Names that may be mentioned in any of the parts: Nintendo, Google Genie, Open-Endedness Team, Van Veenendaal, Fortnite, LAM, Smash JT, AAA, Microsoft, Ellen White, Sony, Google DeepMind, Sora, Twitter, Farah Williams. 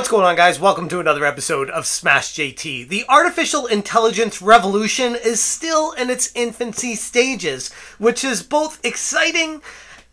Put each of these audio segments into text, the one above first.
What's going on, guys? Welcome to another episode of Smash JT. The artificial intelligence revolution is still in its infancy stages, which is both exciting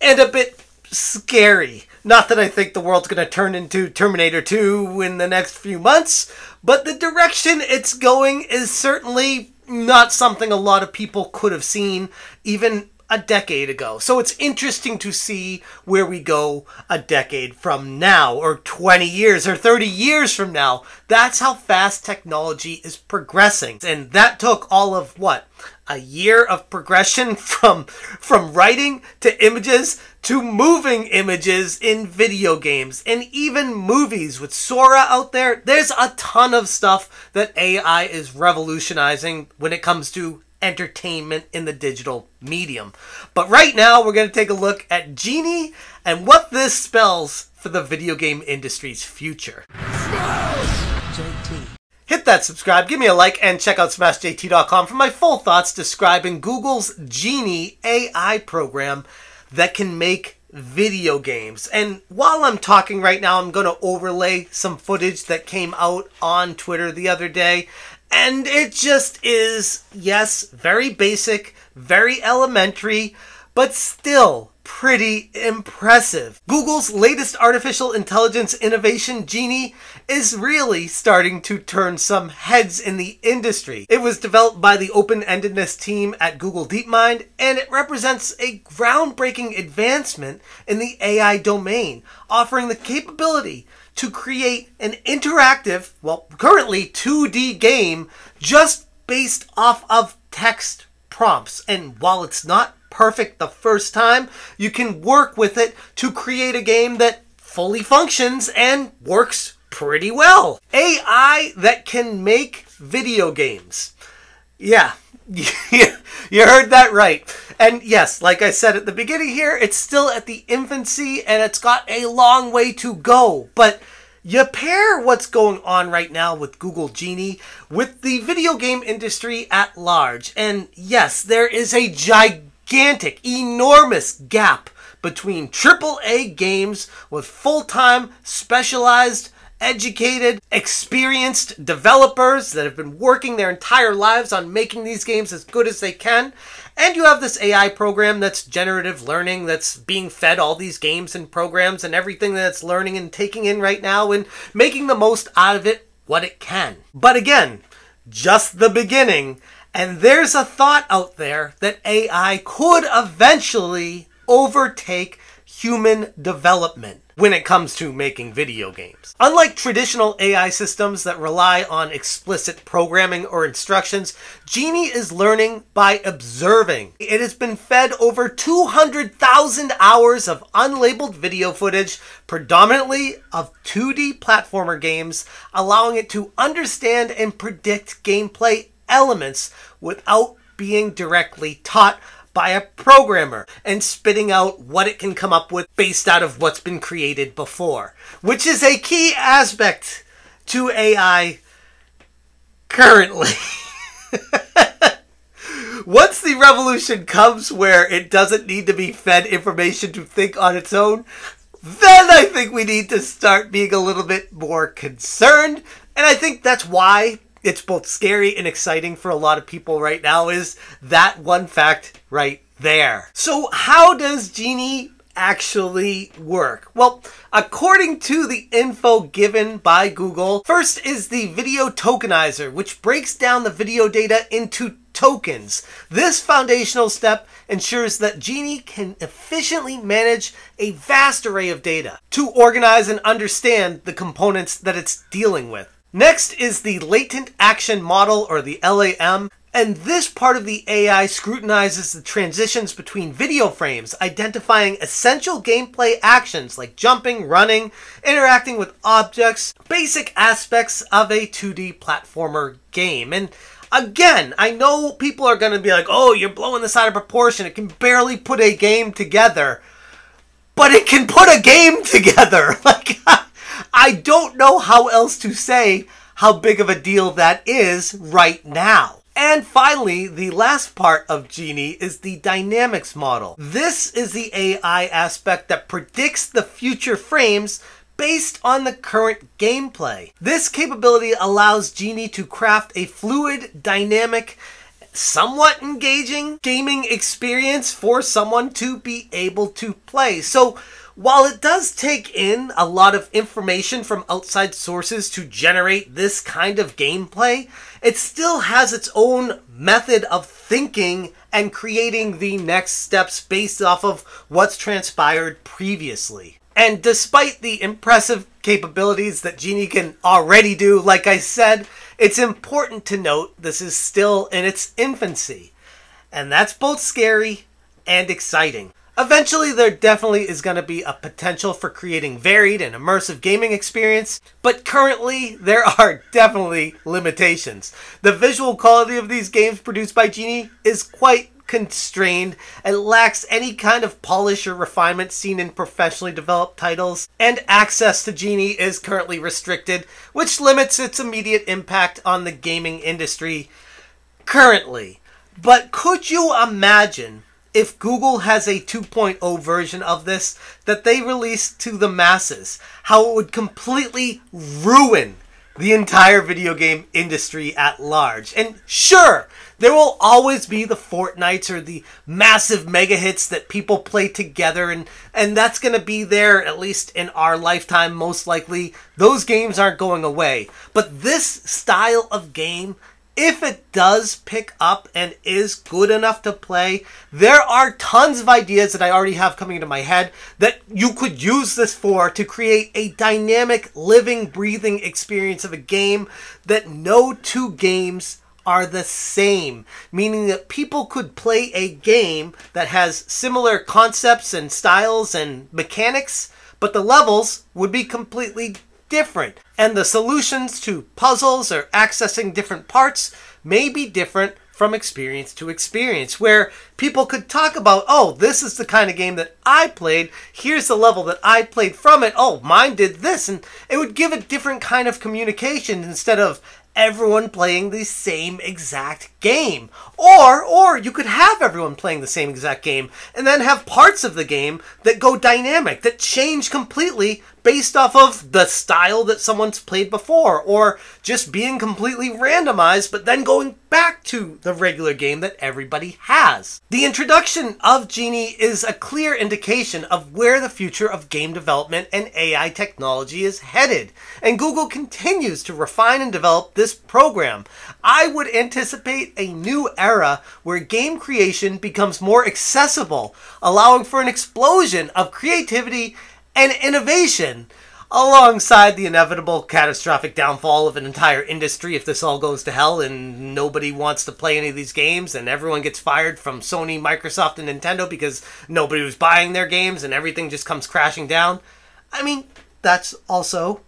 and a bit scary. Not that I think the world's going to turn into Terminator 2 in the next few months, but the direction it's going is certainly not something a lot of people could have seen even a decade ago. So it's interesting to see where we go a decade from now, or 20 years, or 30 years from now. That's how fast technology is progressing. And that took all of, what, a year of progression from writing to images to moving images in video games and even movies. With Sora out there, there's a ton of stuff that AI is revolutionizing when it comes to entertainment in the digital medium. But right now, we're going to take a look at Genie and what this spells for the video game industry's future. Smash JT. Hit that subscribe, give me a like, and check out SmashJT.com for my full thoughts describing Google's Genie AI program that can make video games. And while I'm talking right now, I'm going to overlay some footage that came out on Twitter the other day. And it just is, yes, very basic, very elementary, but still pretty impressive. Google's latest artificial intelligence innovation, Genie, is really starting to turn some heads in the industry. It was developed by the Open-Endedness Team at Google DeepMind, and it represents a groundbreaking advancement in the AI domain, offering the capability to create an interactive, well, currently 2D game just based off of text prompts. And while it's not perfect the first time, you can work with it to create a game that fully functions and works pretty well. AI that can make video games. Yeah, you heard that right. And yes, like I said at the beginning here, it's still at the infancy and it's got a long way to go. But you pair what's going on right now with Google Genie with the video game industry at large. And yes, there is a gigantic, enormous gap between AAA games with full-time, specialized, educated, experienced developers that have been working their entire lives on making these games as good as they can. And you have this AI program that's generative learning, that's being fed all these games and programs and everything that it's learning and taking in right now and making the most out of it what it can. But again, just the beginning. And there's a thought out there that AI could eventually overtake human development when it comes to making video games. Unlike traditional AI systems that rely on explicit programming or instructions, Genie is learning by observing. It has been fed over 200,000 hours of unlabeled video footage, predominantly of 2D platformer games, allowing it to understand and predict gameplay elements without being directly taught by a programmer, and spitting out what it can come up with based out of what's been created before, which is a key aspect to AI currently. Once the revolution comes where it doesn't need to be fed information to think on its own, then I think we need to start being a little bit more concerned. And I think that's why it's both scary and exciting for a lot of people right now, is that one fact right there. So how does Genie actually work? Well, according to the info given by Google, first is the video tokenizer, which breaks down the video data into tokens. This foundational step ensures that Genie can efficiently manage a vast array of data to organize and understand the components that it's dealing with. Next is the latent action model, or the LAM, and this part of the AI scrutinizes the transitions between video frames, identifying essential gameplay actions like jumping, running, interacting with objects, basic aspects of a 2D platformer game. And again, I know people are going to be like, oh, you're blowing this out of proportion, it can barely put a game together. But it can put a game together! Like, I don't know how else to say how big of a deal that is right now. And finally, the last part of Genie is the dynamics model. This is the AI aspect that predicts the future frames based on the current gameplay. This capability allows Genie to craft a fluid, dynamic, somewhat engaging gaming experience for someone to be able to play. So while it does take in a lot of information from outside sources to generate this kind of gameplay, it still has its own method of thinking and creating the next steps based off of what's transpired previously. And despite the impressive capabilities that Genie can already do, like I said, it's important to note this is still in its infancy. And that's both scary and exciting. Eventually, there definitely is going to be a potential for creating varied and immersive gaming experience, but currently, there are definitely limitations. The visual quality of these games produced by Genie is quite constrained and lacks any kind of polish or refinement seen in professionally developed titles, and access to Genie is currently restricted, which limits its immediate impact on the gaming industry currently. But could you imagine if Google has a 2.0 version of this that they release to the masses, how it would completely ruin the entire video game industry at large? And sure, there will always be the Fortnites or the massive mega hits that people play together, and that's going to be there, at least in our lifetime, most likely. Those games aren't going away. But this style of game, if it does pick up and is good enough to play, there are tons of ideas that I already have coming into my head that you could use this for, to create a dynamic, living, breathing experience of a game that no two games are the same, meaning that people could play a game that has similar concepts and styles and mechanics, but the levels would be completely different, and the solutions to puzzles or accessing different parts may be different from experience to experience, where people could talk about, oh, this is the kind of game that I played, here's the level that I played from it, oh, mine did this, and it would give a different kind of communication instead of everyone playing the same exact game. Or you could have everyone playing the same exact game and then have parts of the game that go dynamic, that change completely based off of the style that someone's played before, or just being completely randomized but then going back to the regular game that everybody has. The introduction of Genie is a clear indication of where the future of game development and AI technology is headed, and Google continues to refine and develop this program. I would anticipate a new era where game creation becomes more accessible, allowing for an explosion of creativity and innovation, alongside the inevitable catastrophic downfall of an entire industry if this all goes to hell and nobody wants to play any of these games and everyone gets fired from Sony, Microsoft, and Nintendo because nobody was buying their games and everything just comes crashing down. I mean, that's also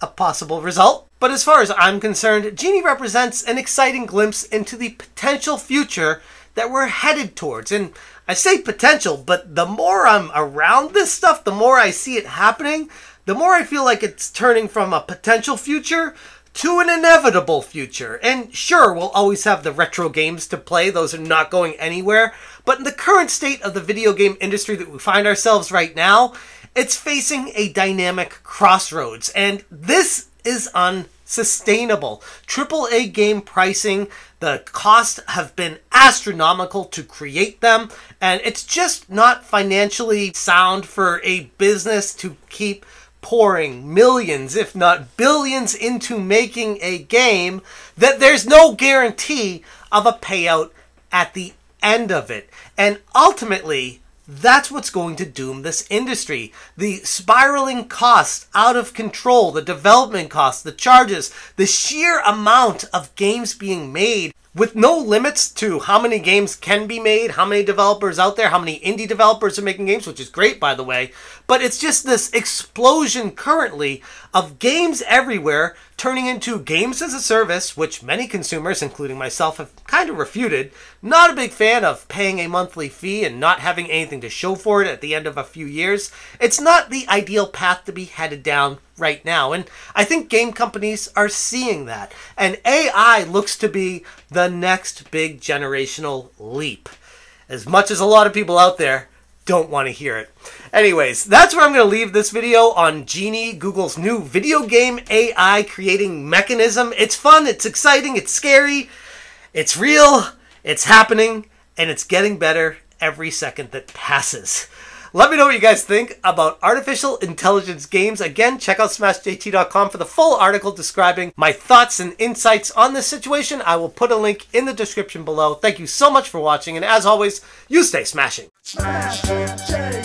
a possible result. But as far as I'm concerned, Genie represents an exciting glimpse into the potential future that we're headed towards. And I say potential, but the more I'm around this stuff, the more I see it happening, the more I feel like it's turning from a potential future to an inevitable future. And sure, we'll always have the retro games to play. Those are not going anywhere. But in the current state of the video game industry that we find ourselves right now, it's facing a dynamic crossroads. And this is unsustainable. AAA game pricing, the costs have been astronomical to create them, and it's just not financially sound for a business to keep pouring millions, if not billions, into making a game that there's no guarantee of a payout at the end of it. And ultimately, that's what's going to doom this industry. The spiraling costs out of control, the development costs, the charges, the sheer amount of games being made with no limits to how many games can be made, how many developers out there, how many indie developers are making games, which is great, by the way. But it's just this explosion currently of games everywhere turning into games as a service, which many consumers, including myself, have kind of refuted. Not a big fan of paying a monthly fee and not having anything to show for it at the end of a few years. It's not the ideal path to be headed down right now, and I think game companies are seeing that. And AI looks to be the next big generational leap. As much as a lot of people out there don't want to hear it. Anyways, that's where I'm going to leave this video on Genie, Google's new video game AI creating mechanism. It's fun, it's exciting, it's scary, it's real, it's happening, and it's getting better every second that passes. Let me know what you guys think about artificial intelligence games. Again, check out smashjt.com for the full article describing my thoughts and insights on this situation. I will put a link in the description below. Thank you so much for watching, and as always, you stay smashing. Smash.